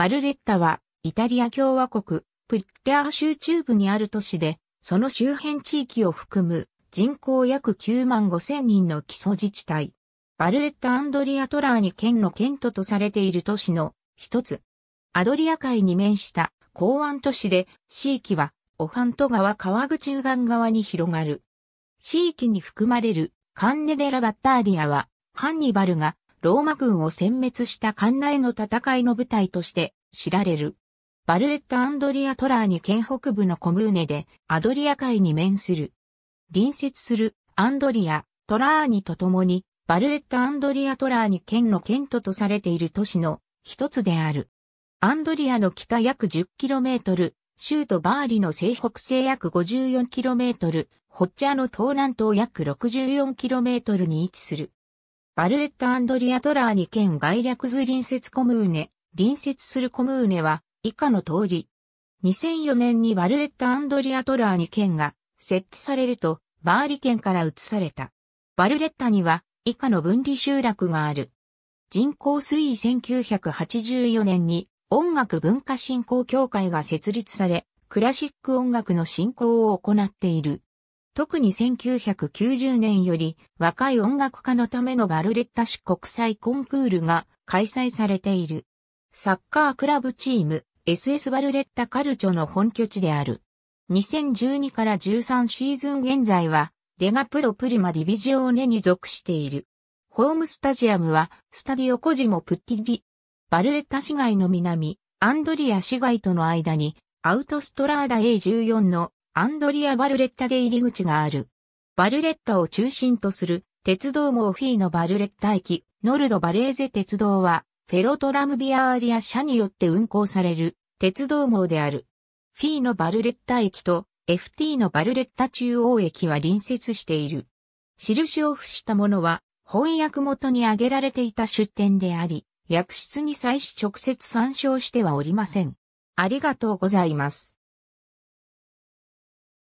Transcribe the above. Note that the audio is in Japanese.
バルレッタは、イタリア共和国、プッリャー州中部にある都市で、その周辺地域を含む、人口約9万5,000人の基礎自治体。バルレッタ・アンドリア・トラーニ県の県都とされている都市の一つ。アドリア海に面した港湾都市で、市域は、オファント川河口右岸側に広がる。市域に含まれるカンネ・デラ・バッターリアは、ハンニバルがローマ軍を殲滅したカンナへの戦いの舞台として知られる。バルレッタ・アンドリア・トラーニ県北部のコムーネでアドリア海に面する。隣接するアンドリア・トラーニとともに、バルレッタ・アンドリア・トラーニ県の県都とされている都市の一つである。アンドリアの北約10km、州都バーリの西北西約54km、ホッチャの東南東約64kmに位置する。バルレッタ・アンドリア・トラーニ県概略図隣接コムーネ。隣接するコムーネは以下の通り。2004年にバルレッタ・アンドリア・トラーニ県が設置されると、バーリ県から移された。バルレッタには以下の分離集落がある。人口推移1984年に音楽文化振興協会が設立され、クラシック音楽の振興を行っている。特に1990年より若い音楽家のためのバルレッタ市国際コンクールが開催されている。サッカークラブチーム SS バルレッタカルチョの本拠地である。2012から13シーズン現在はレガプロプリマディビジオーネに属している。ホームスタジアムはスタディオコジモプッティリ。バルレッタ市街の南、アンドリア市街との間にアウトストラーダ A14 のアンドリア・バルレッタで入り口がある。バルレッタを中心とする鉄道網フィーのバルレッタ駅、ノルド・バレーゼ鉄道は、フェロトラムビアーリア社によって運行される鉄道網である。フィーのバルレッタ駅と FT のバルレッタ中央駅は隣接している。印を付したものは、翻訳元に挙げられていた出典であり、訳出に際し直接参照してはおりません。ありがとうございます。